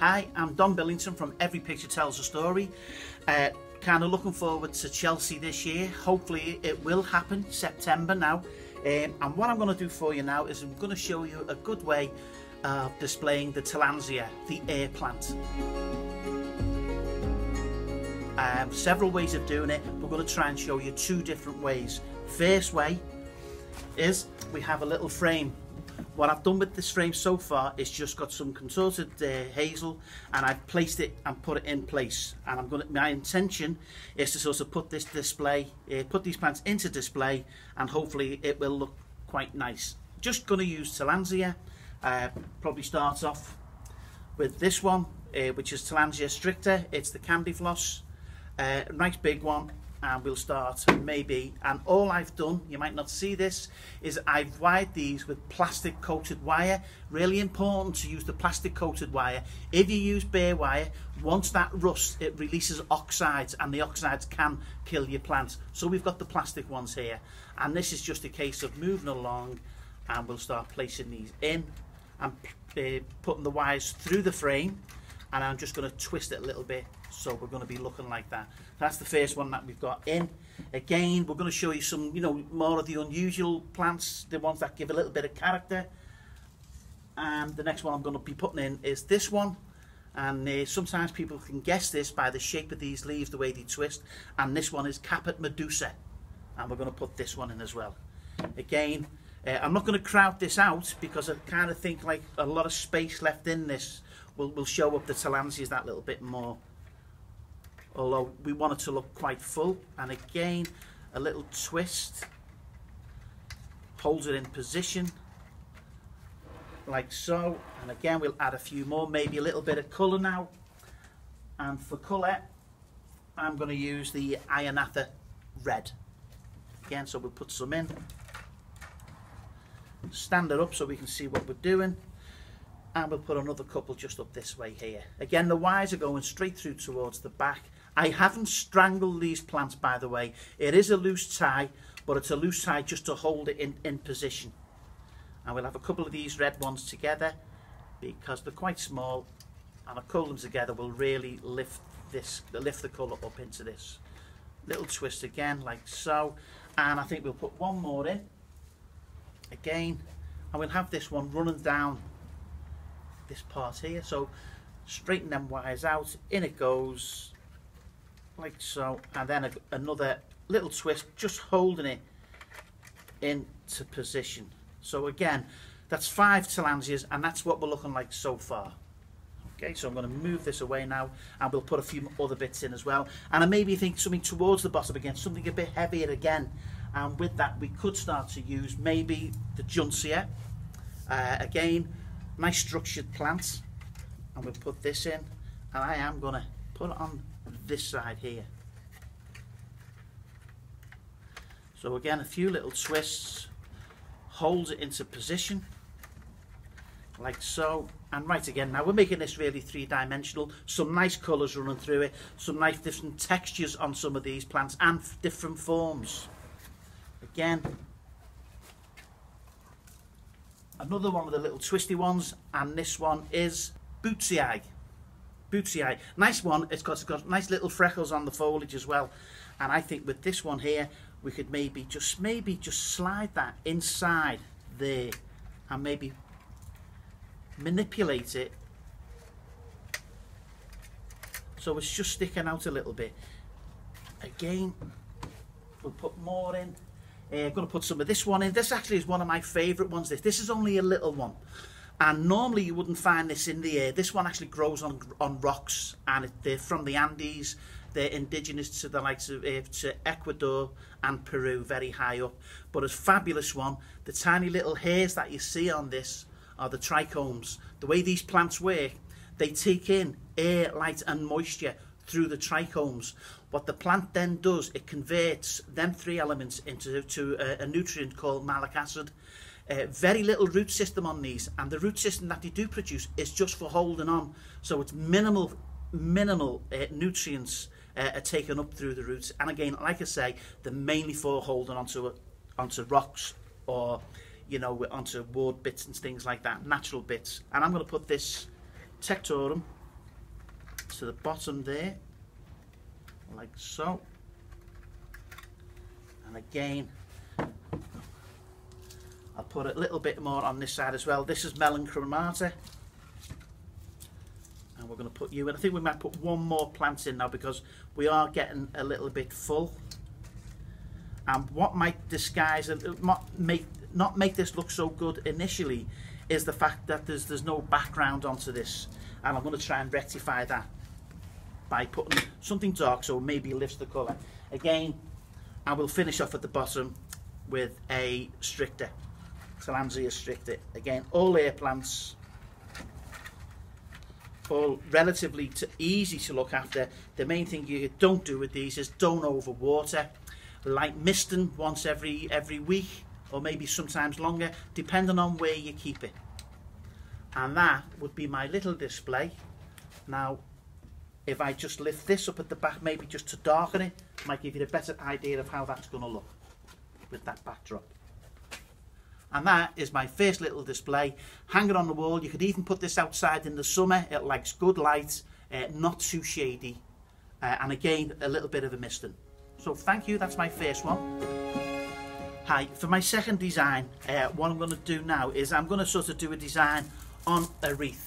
Hi, I'm Don Billington from Every Picture Tells A Story. Kind of looking forward to Chelsea this year. Hopefully it will happen September now. And what I'm going to do for you now is I'm going to show you a good way of displaying the Tillandsia, the air plant. Several ways of doing it. We're going to try and show you two different ways. First way is we have a little frame. What I've done with this frame so far is just got some contorted hazel, and I've placed it and put it in place. And my intention is to sort of put this display, put these plants into display, and hopefully it will look quite nice. Just going to use Tillandsia. Probably start off with this one, which is Tillandsia stricta. It's the candy floss, nice big one. And we'll start maybe, and all I've done, you might not see this, is I've wired these with plastic coated wire. Really important to use the plastic coated wire. If you use bare wire, once that rusts, it releases oxides, and the oxides can kill your plants. So we've got the plastic ones here, and this is just a case of moving along, and we'll start placing these in and putting the wires through the frame. And I'm just going to twist it a little bit, so we're going to be looking like that. That's the first one that we've got in. Again, we're going to show you some, you know, more of the unusual plants, the ones that give a little bit of character. And the next one I'm going to be putting in is this one. And sometimes people can guess this by the shape of these leaves, the way they twist. And this one is Caput Medusae. And we're going to put this one in as well. Again, I'm not going to crowd this out, because I kind of think like a lot of space left in this. We'll show up the Tillandsias that little bit more, although we want it to look quite full. And again, a little twist holds it in position like so. And again, we'll add a few more, maybe a little bit of colour now. And for colour, I'm going to use the Ionantha red again, so we'll put some in, stand it up so we can see what we're doing. And we'll put another couple just up this way here. Again, the wires are going straight through towards the back. I haven't strangled these plants, by the way. It is a loose tie, but it's a loose tie just to hold it in position. And we'll have a couple of these red ones together, because they're quite small, and I curl them together will really lift the colour up into this. Little twist again, like so. And I think we'll put one more in again, and we'll have this one running down this part here. So straighten them wires out, in it goes like so, and then another little twist just holding it into position. So again, that's 5 Tillandsias, and that's what we're looking like so far. Okay, so I'm going to move this away now, and we'll put a few other bits in as well. And I maybe think something towards the bottom again, something a bit heavier again. And with that, we could start to use maybe the Juntia again. Nice structured plant, and we'll put this in, and I am going to put it on this side here. So again, a few little twists holds it into position like so. And right again, now we're making this really three-dimensional, some nice colours running through it, some nice different textures on some of these plants, and different forms again. Another one of the little twisty ones, and this one is Bootsiag. Bootsiag, nice one. It's got nice little freckles on the foliage as well. And I think with this one here, we could maybe just slide that inside there, and maybe manipulate it so it's just sticking out a little bit. Again, we'll put more in. I'm going to put some of this one in. This actually is one of my favourite ones. This is only a little one, and normally you wouldn't find this in the air. This one actually grows on rocks, and they're from the Andes. They're indigenous to the likes of to Ecuador and Peru, very high up. But a fabulous one. The tiny little hairs that you see on this are the trichomes. The way these plants work, they take in air, light and moisture through the trichomes. What the plant then does, it converts them three elements into a nutrient called malic acid. Very little root system on these, and the root system that they do produce is just for holding on. So it's minimal nutrients are taken up through the roots. And again, like I say, they're mainly for holding onto rocks, or you know, onto wood bits and things like that, natural bits. And I'm going to put this tectorum to the bottom there, like so. And again, I'll put a little bit more on this side as well. This is Melanchromata, and we're going to put you in. I think we might put one more plant in now because we are getting a little bit full. And what might disguise and not make this look so good initially is the fact that there's no background onto this, and I'm going to try and rectify that by putting something dark so maybe lifts the colour. Again, I will finish off at the bottom with a stricter, Tillandsia stricter. Again, all air plants, all relatively easy to look after. The main thing you don't do with these is don't overwater. Like misting once every week, or maybe sometimes longer, depending on where you keep it. And that would be my little display. Now, if I just lift this up at the back, maybe just to darken it, might give you a better idea of how that's going to look with that backdrop. And that is my first little display, hanging on the wall. You could even put this outside in the summer. It likes good light, not too shady, and again, a little bit of a misting. So thank you, that's my first one. Hi, for my second design, what I'm going to do now is I'm going to sort of do a design on a wreath.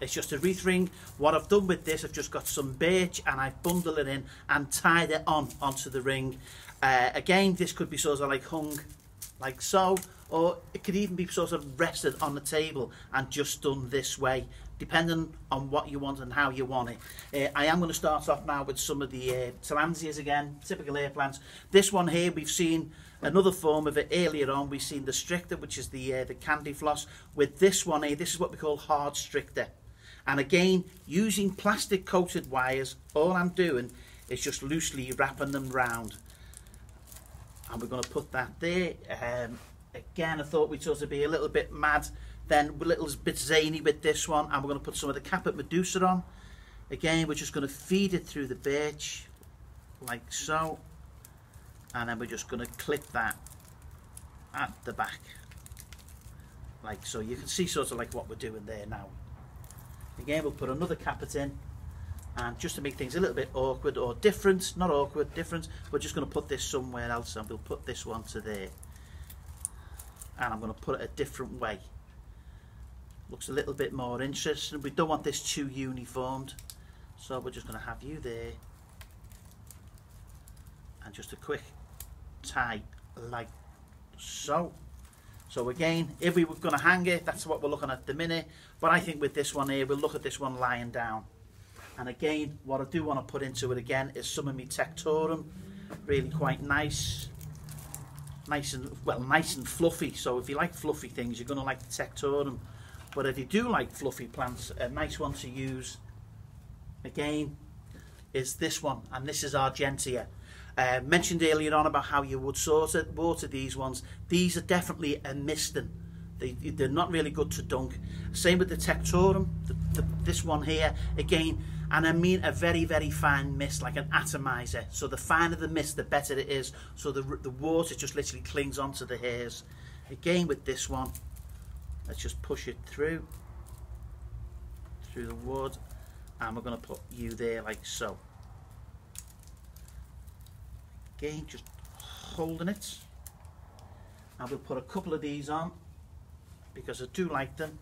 It's just a wreath ring. What I've done with this, I've just got some birch and I've bundled it in and tied it onto the ring. Again, this could be sort of like hung like so, or it could even be sort of rested on the table and just done this way, depending on what you want and how you want it. I am going to start off now with some of the Tillandsias again, typical air plants. This one here, we've seen another form of it earlier on. We've seen the stricta, which is the candy floss. With this one here, this is what we call hard stricta. And again, using plastic coated wires, all I'm doing is just loosely wrapping them round. And we're going to put that there. Again, I thought we'd sort of be a little bit mad, then a little bit zany with this one, and we're going to put some of the Caput Medusae on. Again, we're just going to feed it through the birch, like so. And then we're just going to clip that at the back, like so. You can see sort of like what we're doing there now. Again, we'll put another Caput in, and just to make things a little bit awkward or different, not awkward, different, we're just going to put this somewhere else, and we'll put this one to there. And I'm going to put it a different way. Looks a little bit more interesting. We don't want this too uniformed, so we're just going to have you there, and just a quick tie like so. So again, if we were going to hang it, that's what we're looking at the minute, but I think with this one here, we'll look at this one lying down. And again, what I do want to put into it again is some of my tectorum, really quite nice. Nice and fluffy. So if you like fluffy things, you're going to like the tectorum. But if you do like fluffy plants, a nice one to use again is this one, and this is Argentia. Mentioned earlier on about how you would sort of water these ones. These are definitely a misting. They're not really good to dunk. Same with the tectorum, this one here again, and I mean a very, very fine mist, like an atomizer. So the finer the mist, the better it is. So the water just literally clings onto the hairs. Again with this one, let's just push it through the wood, and we're going to put you there like so. Again, just holding it, and we'll put a couple of these on because I do like them.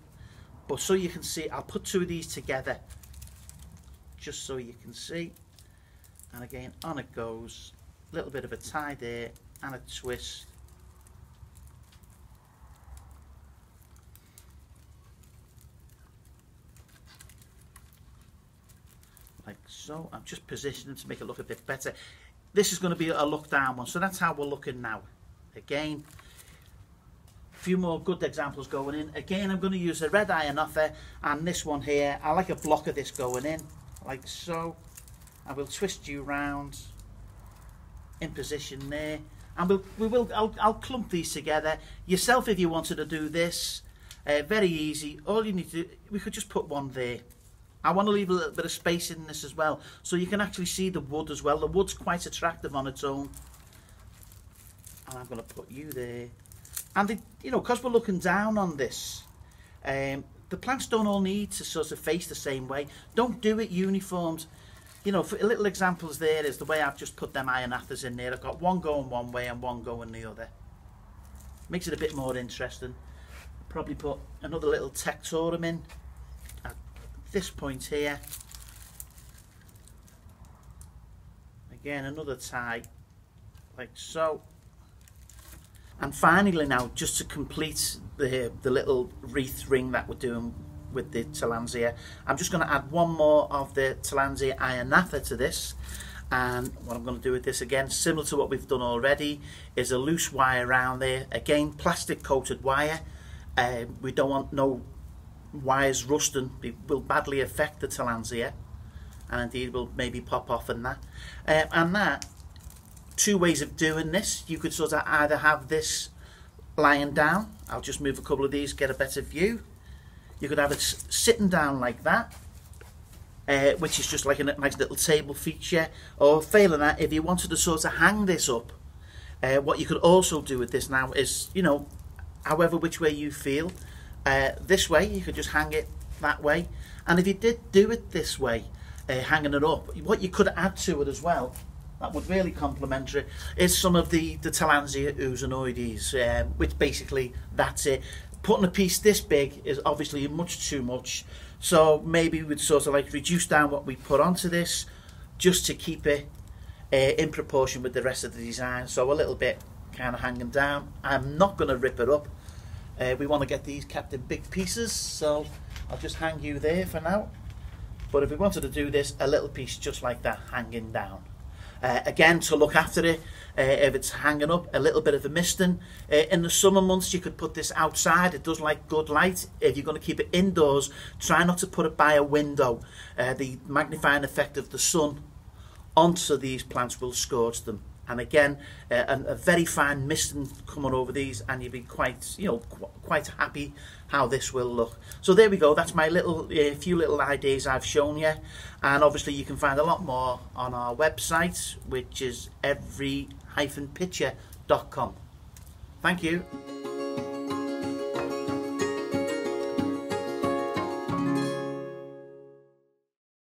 But so you can see, I'll put two of these together just so you can see. And again, on it goes, a little bit of a tie there and a twist. Like so. I'm just positioning to make it look a bit better. This is going to be a look down one, so that's how we're looking now. Again, a few more good examples going in. Again, I'm going to use a red Ionantha, and this one here, I like a block of this going in, like so. I will twist you round in position there, and I'll clump these together yourself if you wanted to do this. Very easy. All you need to do, we could just put one there. I want to leave a little bit of space in this as well, so you can actually see the wood as well. The wood's quite attractive on its own. And I'm going to put you there. And, you know, because we're looking down on this, The plants don't all need to sort of face the same way. Don't do it uniforms. You know, for little examples there is the way I've just put them Ionanthas in there. I've got one going one way and one going the other. Makes it a bit more interesting. Probably put another little tectorum in at this point here. Again, another tie like so. And finally now, just to complete the little wreath ring that we're doing with the Tillandsia, I'm just going to add one more of the Tillandsia Ionantha to this. And what I'm going to do with this, again, similar to what we've done already, is a loose wire around there. Again, plastic coated wire. We don't want no wires rusting. It will badly affect the Tillandsia, and indeed will maybe pop off and that. Two ways of doing this. You could sort of either have this lying down. I'll just move a couple of these, get a better view. You could have it sitting down like that, which is just like a nice little table feature. Or failing that, if you wanted to sort of hang this up, what you could also do with this now is, you know, however which way you feel, this way you could just hang it that way. And if you did do it this way, hanging it up, what you could add to it as well that would really complement it is some of the Tillandsia usneoides, which basically that's it. Putting a piece this big is obviously much too much, so maybe we'd sort of like reduce down what we put onto this just to keep it in proportion with the rest of the design. So a little bit kind of hanging down. I'm not going to rip it up. We want to get these kept in big pieces, so I'll just hang you there for now. But if we wanted to do this, a little piece just like that hanging down. Again, to look after it, if it's hanging up, a little bit of a misting. In the summer months, you could put this outside. It does like good light. If you're going to keep it indoors, try not to put it by a window. The magnifying effect of the sun onto these plants will scorch them. And again, a very fine misting coming over these, and you'll be quite, you know, quite happy how this will look. So there we go. That's my little few little ideas I've shown you, and obviously you can find a lot more on our website, which is every-picture.com. Thank you.